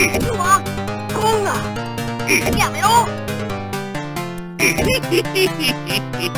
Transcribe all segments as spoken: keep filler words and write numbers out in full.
我空啊，两楼。嘿嘿嘿嘿嘿。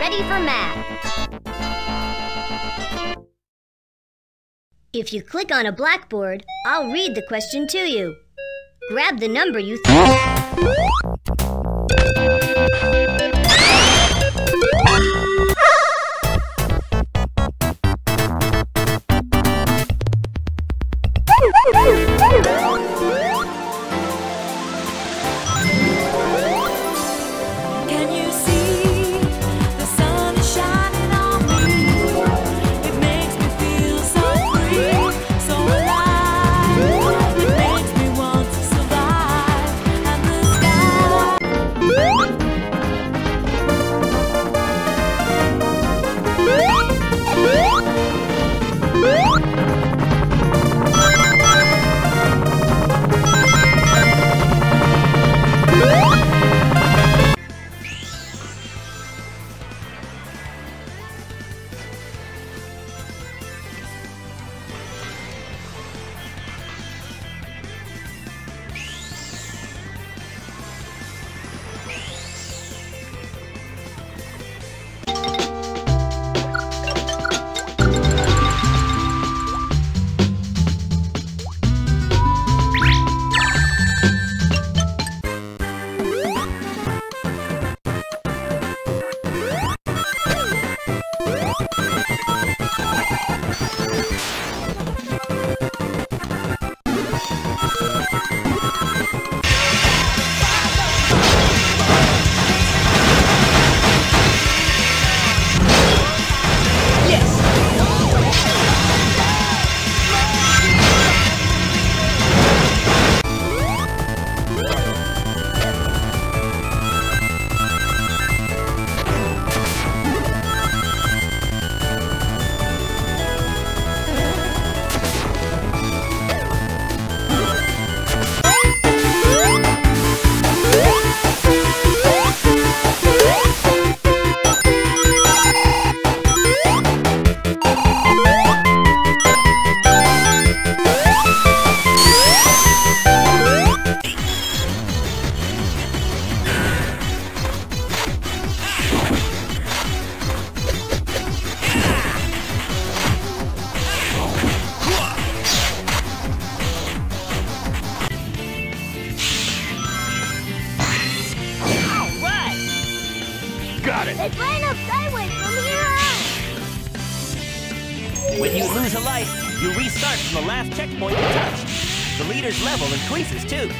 Ready for math. If you click on a blackboard, I'll read the question to you. Grab the number you think. Can you see? They flying up sideways from here on! When you lose a life, you restart from the last checkpoint you touched. The leader's level increases too.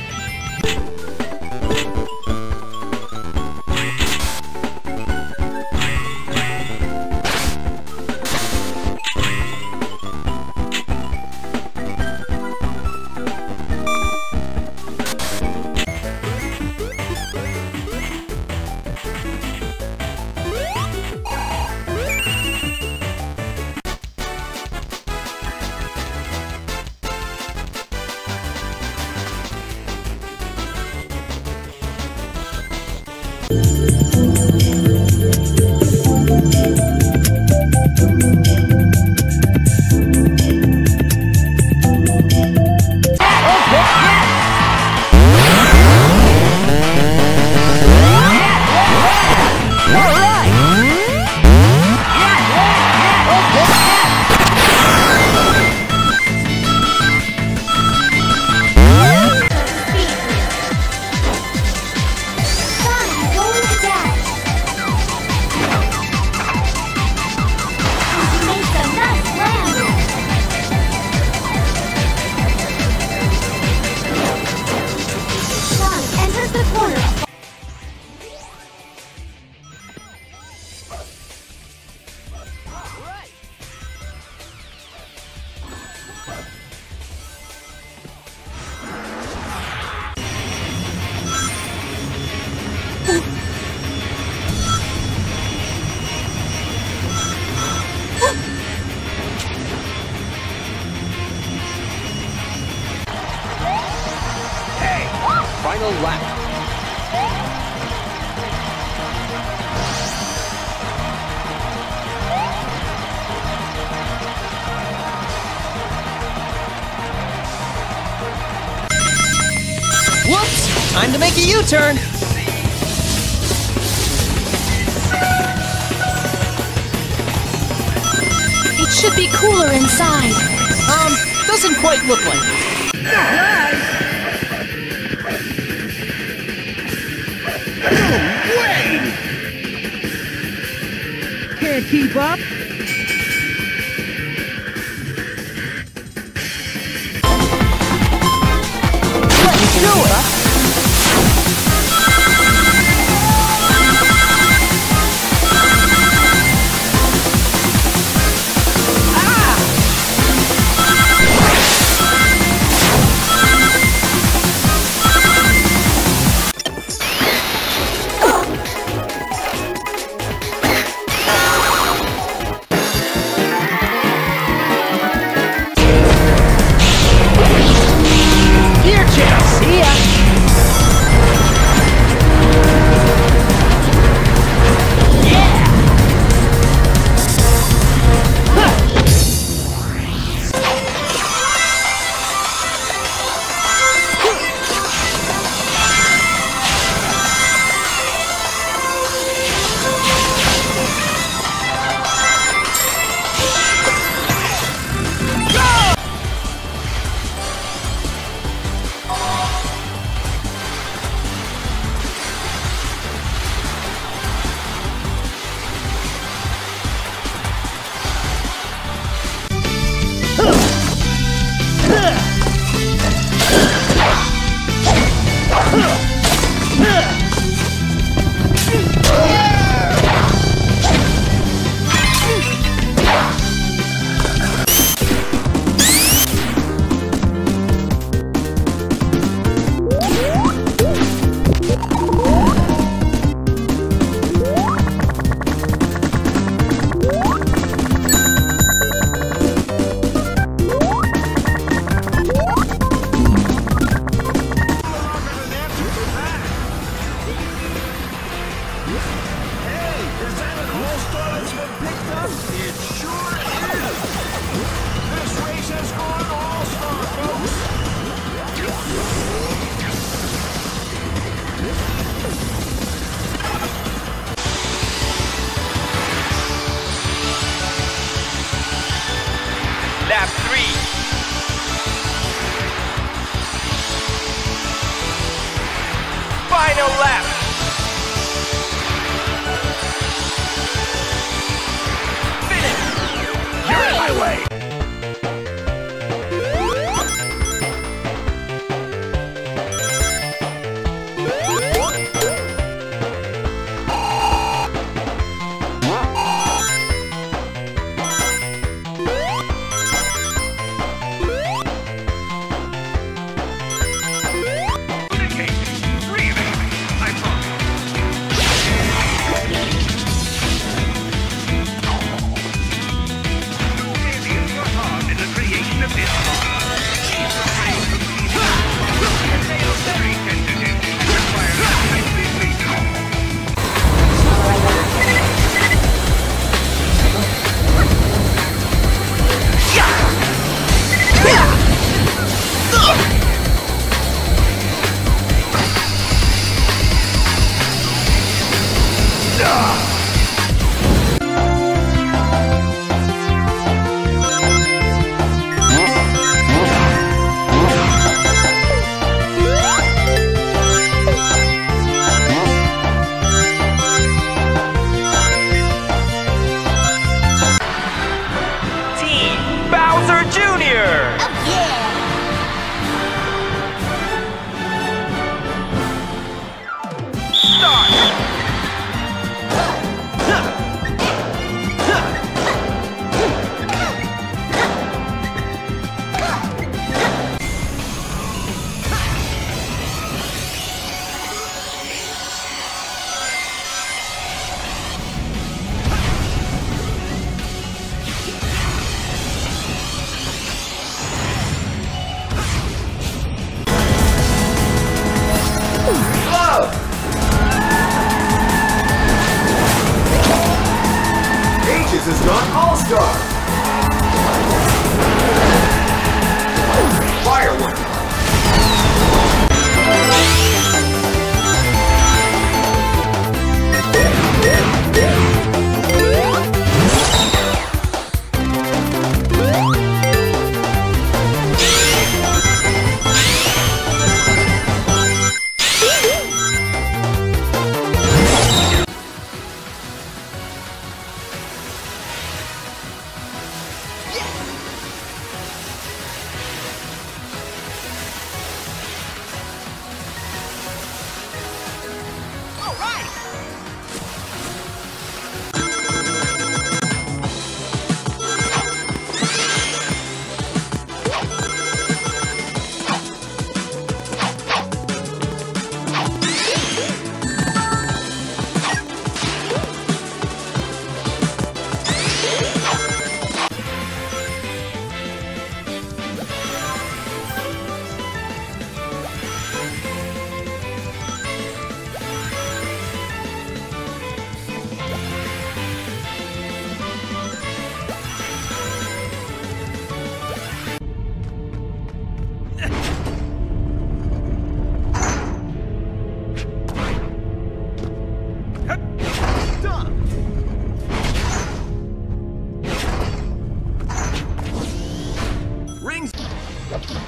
Final lap. Whoops! Time to make a U-turn! It should be cooler inside. Um, doesn't quite look like it. No way! Can't keep up? Let's do it! Whoa! things.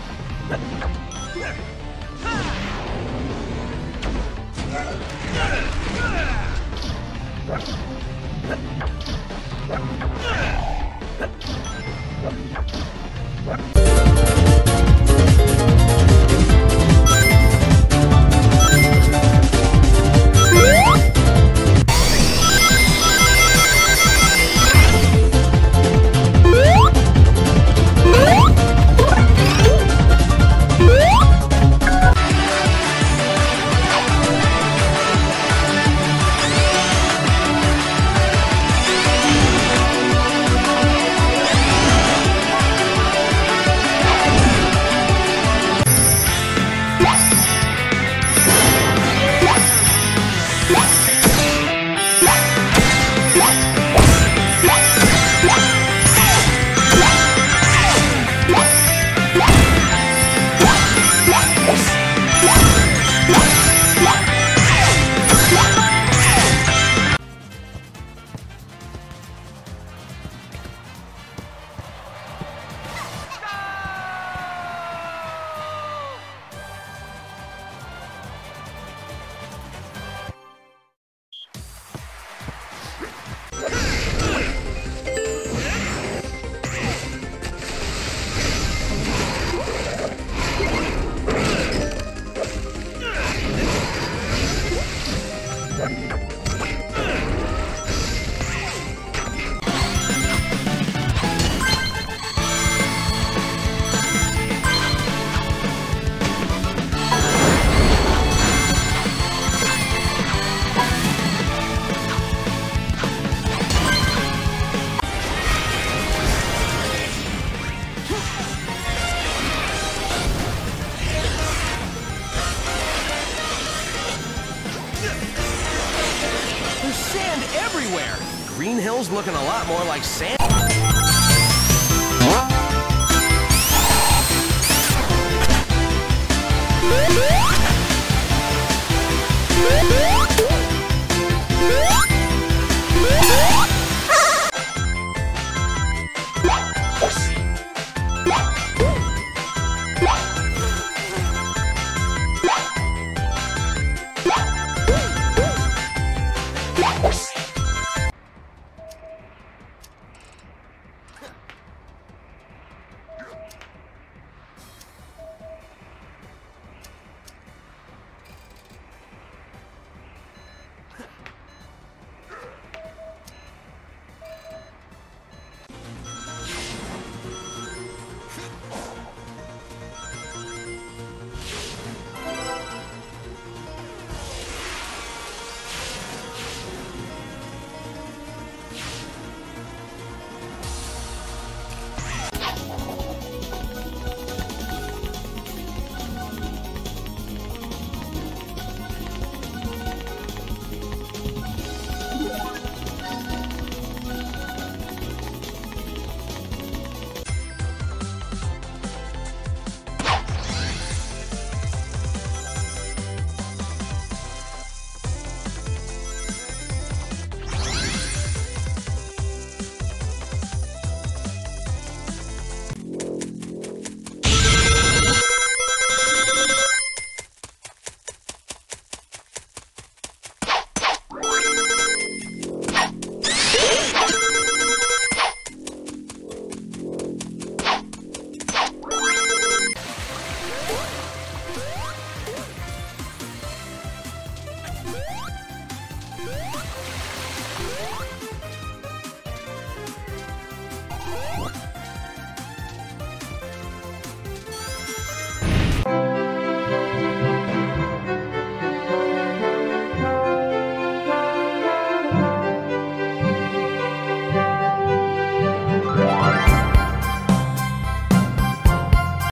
There's sand everywhere. Green Hill's looking a lot more like sand.